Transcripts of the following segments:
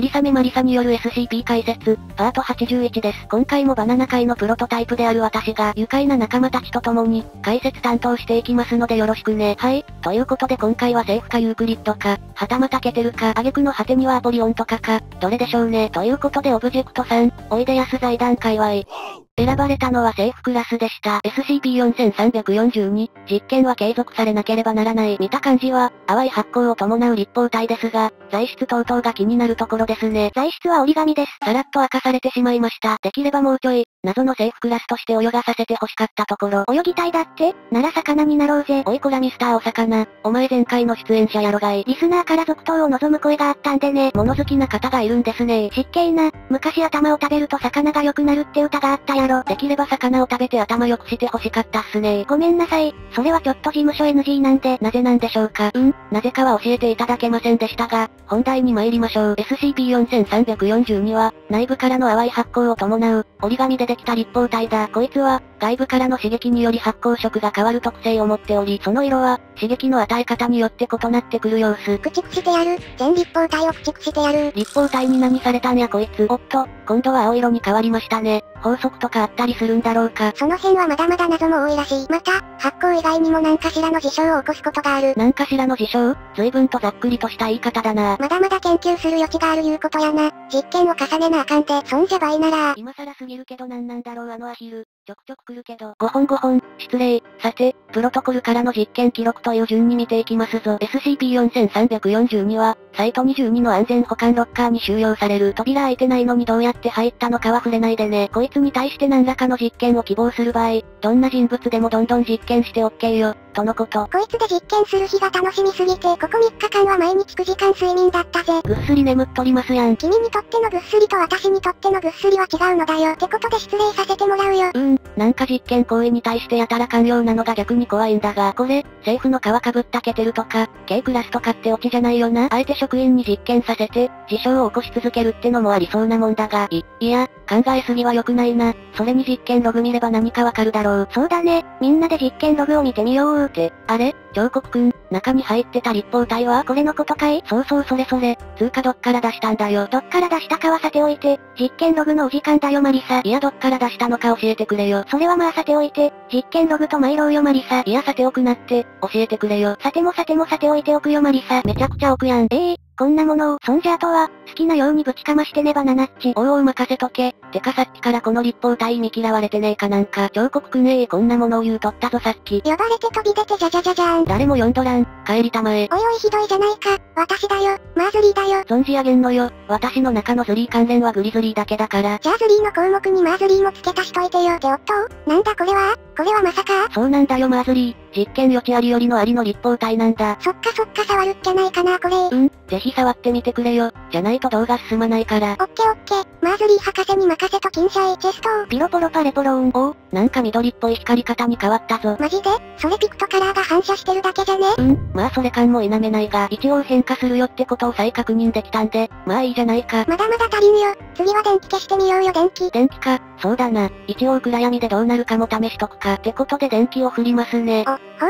霧雨マリサによる SCP 解説、パート81です。今回もバナナ界のプロトタイプである私が、愉快な仲間たちと共に、解説担当していきますのでよろしくね。はい。ということで今回はセーフかユークリッドか、はたまたケテルか、挙句の果てにはアポリオンとかか、どれでしょうね。ということでオブジェクト3、おいでやす財団界隈。選ばれたのはセーフクラスでした。SCP-4342、実験は継続されなければならない。見た感じは、淡い発光を伴う立方体ですが、材質等々が気になるところですね。材質は折り紙です。さらっと明かされてしまいました。できればもうちょい、謎のセーフクラスとして泳がさせて欲しかったところ。泳ぎたいだってなら魚になろうぜ。おいこらミスターお魚、お前前回の出演者やろがい。リスナーから続投を望む声があったんでね。物好きな方がいるんですね。失敬な、昔頭を食べると魚が良くなるって歌があったやろ。できれば魚を食べて頭良くして欲しかったっすね。ごめんなさい。それはちょっと事務所 NG なんで。なぜなんでしょうか。なぜかは教えていただけませんでしたが、本題に参りましょう。SCP-4342 は、内部からの淡い発光を伴う、折り紙でできた立方体だ。こいつは、外部からの刺激により発光色が変わる特性を持っており、その色は、刺激の与え方によって異なってくる様子。駆逐してやる。全立方体を駆逐してやる。立方体に何されたんやこいつ。おっと、今度は青色に変わりましたね。法則とかあったりするんだろうか。その辺はまだまだ謎も多いらしい。また、発光以外にも何かしらの事象を起こすことがある。何かしらの事象？随分とざっくりとした言い方だな。まだまだ研究する余地があるいうことやな。実験を重ねなあかんで。そんじゃ倍なら。今更すぎるけどなんなんだろうあのアヒル。ちょくちょく来るけど。5本、失礼。さて、プロトコルからの実験記録という順に見ていきますぞ。SCP-4342 は、サイト22の安全保管ロッカーに収容される。扉開いてないのにどうやって入ったのかは触れないでね。こいつに対して何らかの実験を希望する場合、どんな人物でもどんどん実験して OK よ、とのこと。こいつで実験する日が楽しみすぎて、ここ3日間は毎日9時間睡眠だったぜ。ぐっすり眠っとりますやん。君にとってのぐっすりと私にとってのぐっすりは違うのだよ。ってことで失礼させてもらうよ。なんか実験行為に対してやたら寛容なのが逆に怖いんだが、これ、セーフの皮かぶったケテルとか、K クラスとかってオチじゃないよな。あえて職員に実験させて、事象を起こし続けるってのもありそうなもんだが、いや、考えすぎは良くないな。それに実験ログ見れば何かわかるだろう。そうだね、みんなで実験ログを見てみよう。って、あれ？彫刻くん、中に入ってた立方体はこれのことかい？そうそれ。つうかどっから出したんだよ。どっから出したかはさておいて、実験ログのお時間だよマリサ。いやどっから出したのか教えてくれよ。それはまあさておいて、実験ログと参ろうよマリサ。いやさておくなって、教えてくれよ。さてもさておいておくよマリサ。めちゃくちゃおくやん。こんなものを、そんじゃあとは、好きなようにぶちかましてねバナナッチ。おう任せとけ。てかさっきからこの立方体見嫌われてねえかなんか。彫刻くんこんなものを言うとったぞさっき。呼ばれて飛び出てじゃーん。誰も呼んどらん。帰りたまえ。おいおいひどいじゃないか。私だよ。まあズリーだよ。存じ上げんのよ。私の中のズリー関連はグリズリーだけだから。じゃあズリーの項目にまあズリーも付け足しといてよ。っておっと、なんだこれはまさか。そうなんだよマーズリー。実験余地ありよりのありの立方体なんだ。そっか触るっきゃないかなこれ。ぜひ触ってみてくれよ。じゃないと動画進まないから。オッケー。マーズリー博士に任せときんしゃい。チェストを。ピロポロパレポローン。なんか緑っぽい光り方に変わったぞ。マジで？それピクトカラーが反射してるだけじゃね？まあそれ感も否めないが、一応変化するよってことを再確認できたんで、まあいいじゃないか。まだまだ足りんよ。次は電気消してみようよ電気か。そうだな。一応暗闇でどうなるかも試しとくか。ってことで電気を振りますね。ほう。こ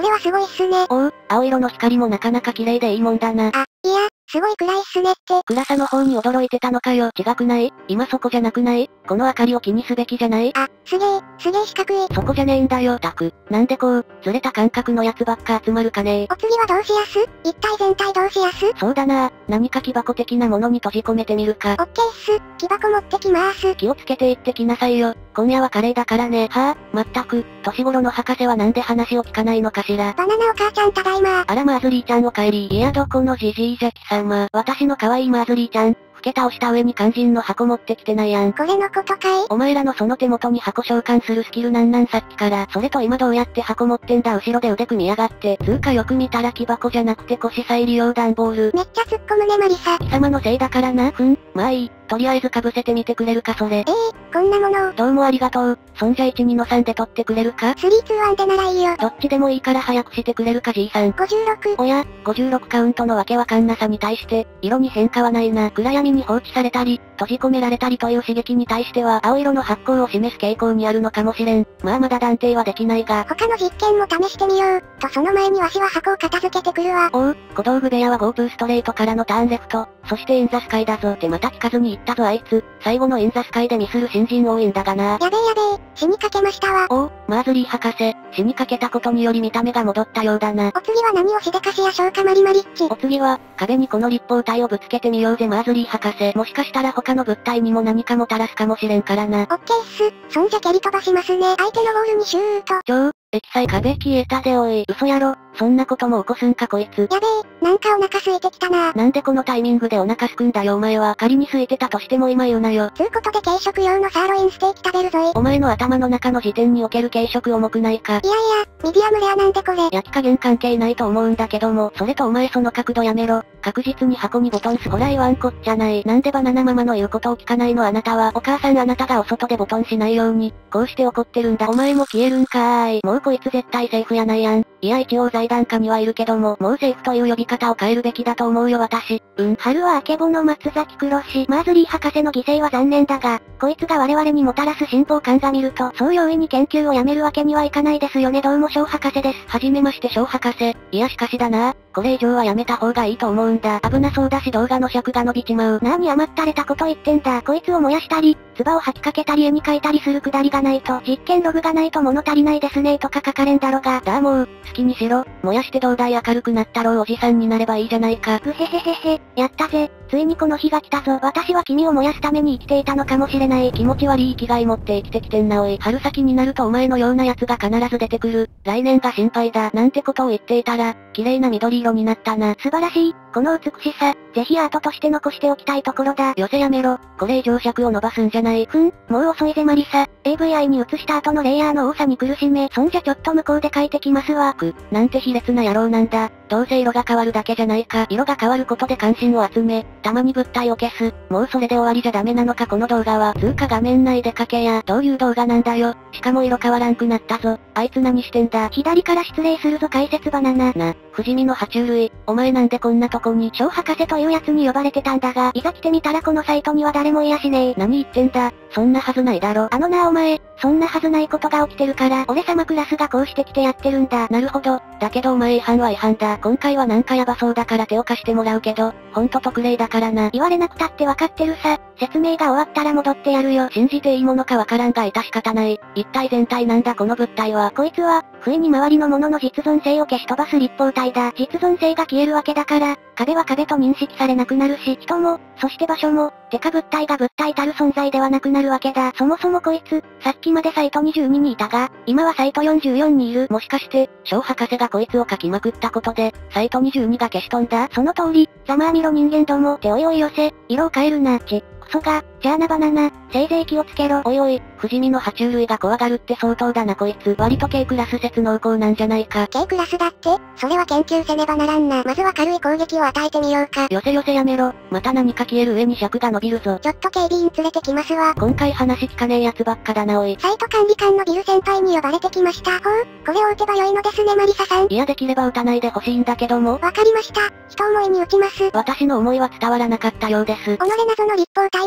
れはすごいっすね。青色の光もなかなか綺麗でいいもんだな。いや、すごい暗いっすねって。暗さの方に驚いてたのかよ。違くない？今そこじゃなくない？この明かりを気にすべきじゃない？すげえ四角い。そこじゃねえんだよ。たく、なんでこう、ずれた感覚のやつばっか集まるかねえ。お次はどうしやす？一体全体どうしやす？そうだな。何か木箱的なものに閉じ込めてみるか。オッケーっす。木箱持ってきまーす。気をつけていってきなさいよ。今夜はカレーだからね。はぁ、まったく、年頃の博士はなんで話を聞かないのかしら。バナナお母ちゃんただいまー。あらマーズリーちゃんお帰り。いやどこのじじいじゃ貴様。私の可愛いマーズリーちゃん。老け倒した上に肝心の箱持ってきてないやん。これのことかい？お前らのその手元に箱召喚するスキルなんさっきから。それと今どうやって箱持ってんだ後ろで腕組みやがって。つうかよく見たら木箱じゃなくて腰再利用段ボール。めっちゃ突っ込むねマリサ。貴様のせいだからな。まあいい。とりあえず被せてみてくれるかそれ。こんなものを。どうもありがとう。そんじゃ1、2の3で取ってくれるか ?3、2、1 でならいいよ。どっちでもいいから早くしてくれるかじいさん。56。おや、56カウントのわけわかんなさに対して、色に変化はないな。暗闇に放置されたり、閉じ込められたりという刺激に対しては青色の発光を示す傾向にあるのかもしれん。まあまだ断定はできないが、他の実験も試してみよう。とその前にわしは箱を片付けてくるわ。おう、小道具部屋はゴープーストレートからのターンレフト。そしてインザスカイだぞってまた聞かずに行ったぞあいつ。最後のインザスカイでミスる新人多いんだがな。やべえやべえ、死にかけましたわ。おう、マーズリー博士、死にかけたことにより見た目が戻ったようだな。お次は何をしでかしやしょうかマリマリッチ。お次は、壁にこの立方体をぶつけてみようぜマーズリー博士。もしかしたら他の物体にも何かもたらすかもしれんからな。オッケーっす、そんじゃ蹴り飛ばしますね。相手のウォールにシュート。液体壁消えたでおい。嘘やろ、そんなことも起こすんかこいつ。やべえ、なんかお腹空いてきたな。なんでこのタイミングでお腹すくんだよお前は。仮に空いてたとしても今言うなよ。つうことで軽食用のサーロインステーキ食べるぞい。お前の頭の中の時点における軽食重くないか。いやいや、ミディアムレアなんでこれ。焼き加減関係ないと思うんだけども。それとお前その角度やめろ。確実に箱にボトンスほら言わんこっちゃない。なんでバナナママの言うことを聞かないのあなたは。お母さんあなたがお外でボトンしないように、こうして怒ってるんだ。お前も消えるんかーい。もうこいつ絶対セーフやないやん。いや一応財団家にはいるけども、もうセーフという呼び方を変えるべきだと思うよ私。春はあけぼの松崎黒氏。マーズリー博士の犠牲は残念だが、こいつが我々にもたらす進歩感が見ると、そう容易に研究をやめるわけにはいかないですよね。どうも小博士です。はじめまして小博士。いやしかしだな、これ以上はやめた方がいいと思うんだ。危なそうだし動画の尺が伸びちまう。なーに甘ったれたこと言ってんだ。こいつを燃やしたり、唾を吐きかけたり絵に描いたりするくだりがないと、実験ログがないと物足りないですねとか書かれんだろが。だもう、好きにしろ。燃やしてどうだい明るくなったろうおじさんになればいいじゃないか。うへへへへ、やったぜ。ついにこの日が来たぞ。私は君を燃やすために生きていたのかもしれない。気持ち悪い生きがい持って生きてきてんなおい。春先になるとお前のような奴が必ず出てくる。来年が心配だ。なんてことを言っていたら、綺麗な緑色になったな。素晴らしい。この美しさ、ぜひアートとして残しておきたいところだ。寄せやめろ。これ以上尺を伸ばすんじゃない。もう遅いぜマリサ。AVI に移した後のレイヤーの多さに苦しめ。そんじゃちょっと向こうで書いてきますわ。なんて卑劣な野郎なんだ。どうせ色が変わるだけじゃないか。色が変わることで関心を集め、たまに物体を消す。もうそれで終わりじゃダメなのかこの動画は。つうか画面内でかけや。どういう動画なんだよ。しかも色変わらんくなったぞ。あいつ何してんだ。左から失礼するぞ解説バナナ。な、不死身の爬虫類。お前なんでこんなとこに。小博士というやつに呼ばれてたんだが、いざ来てみたらこのサイトには誰もいやしねえ。何言ってんだ。そんなはずないだろ。あのなあお前、そんなはずないことが起きてるから、俺様クラスがこうしてきてやってるんだ。なるほど。だけどお前違反は違反だ。今回はなんかヤバそうだから手を貸してもらうけど、ほんと特例だからな。言われなくたってわかってるさ。説明が終わったら戻ってやるよ。信じていいものかわからんが致し方ない。一体全体なんだこの物体は。こいつは、不意に周りのものの実存性を消し飛ばす立方体だ。実存性が消えるわけだから、壁は壁と認識されなくなるし、人も、そして場所も、てか物体が物体たる存在ではなくなるわけだ。そもそもこいつ、さっきまでサイト22にいたが、今はサイト44にいる。もしかして、小博士がこいつを書きまくったことで、サイト22が消し飛んだ。その通り、ざまあみろ人間ども。ておいおい寄せ、色を変えるな。クソが、じゃあなバナナ、せいぜい気をつけろ。おいおい、不死身の爬虫類が怖がるって相当だなこいつ。割と K クラス説濃厚なんじゃないか。 K クラスだって、それは研究せねばならんな。まずは軽い攻撃を与えてみようか。よせよせやめろ。また何か消える上に尺が伸びるぞ。ちょっと警備員連れてきますわ。今回話聞かねえやつばっかだなおい。サイト管理官のビル先輩に呼ばれてきました。ほう、これを打てば良いのですねマリサさん。いやできれば打たないでほしいんだけども。わかりました。一思いに打ちます。私の思いは伝わらなかったようです。己謎の立方体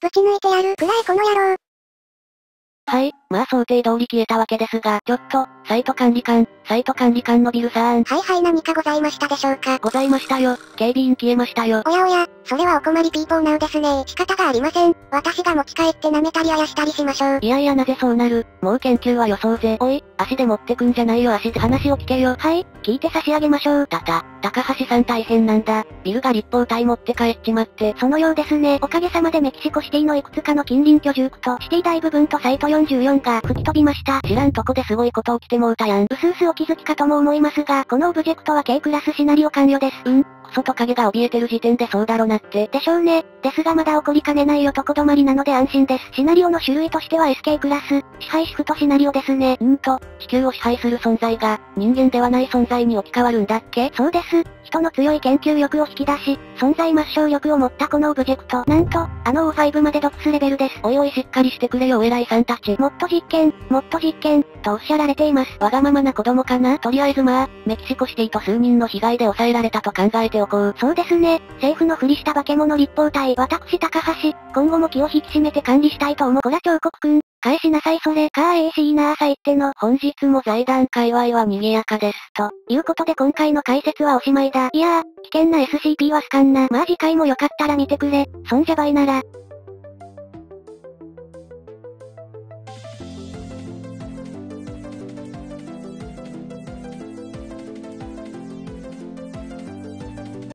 ぶち抜いてやるくらいこの野郎。はい、まあ想定通り消えたわけですが、ちょっと、サイト管理官のビルさーん。はいはい、何かございましたでしょうか。ございましたよ、警備員消えましたよ。おやおや、それはお困りピーポーなうですね。仕方がありません。私が持ち帰って舐めたりあやしたりしましょう。いやいやなぜそうなる、もう研究はよそうぜ。おい、足で持ってくんじゃないよ足で話を聞けよ。はい、聞いて差し上げましょう。高橋さん大変なんだ。ビルが立方体持って帰っちまって。そのようですね。おかげさまでメキシコシティのいくつかの近隣居住区とシティ大部分とサイト44が吹き飛びました。知らんとこですごいこと起きてもうたやん。うすうすお気づきかとも思いますが、このオブジェクトは K クラスシナリオ完了です。クソと影が怯えてる時点でそうだろなって。でしょうね。ですがまだ起こりかねないよとこ止まりなので安心です。シナリオの種類としては SK クラス、支配シフトシナリオですね。地球を支配する存在が、人間ではない存在に置き換わるんだっけ？そうです。人の強い研究力を引き出し、存在抹消力を持ったこのオブジェクト。なんと、あの O5 まで毒すレベルです。おいおいしっかりしてくれよお偉いさんたち。もっと実験、とおっしゃられています。わがままな子供かな？とりあえずまあ、メキシコシティと数人の被害で抑えられたと考えてておこう。そうですね。政府のふりした化け物立方体、私高橋、今後も気を引き締めて管理したいと思う。こら彫刻くん、返しなさいそれ。カーエーシーナーさいっての。本日も財団界隈は賑やかですと。いうことで今回の解説はおしまいだ。いやー、危険な SCP はスカンな。まあ次回もよかったら見てくれ。そんじゃばいなら。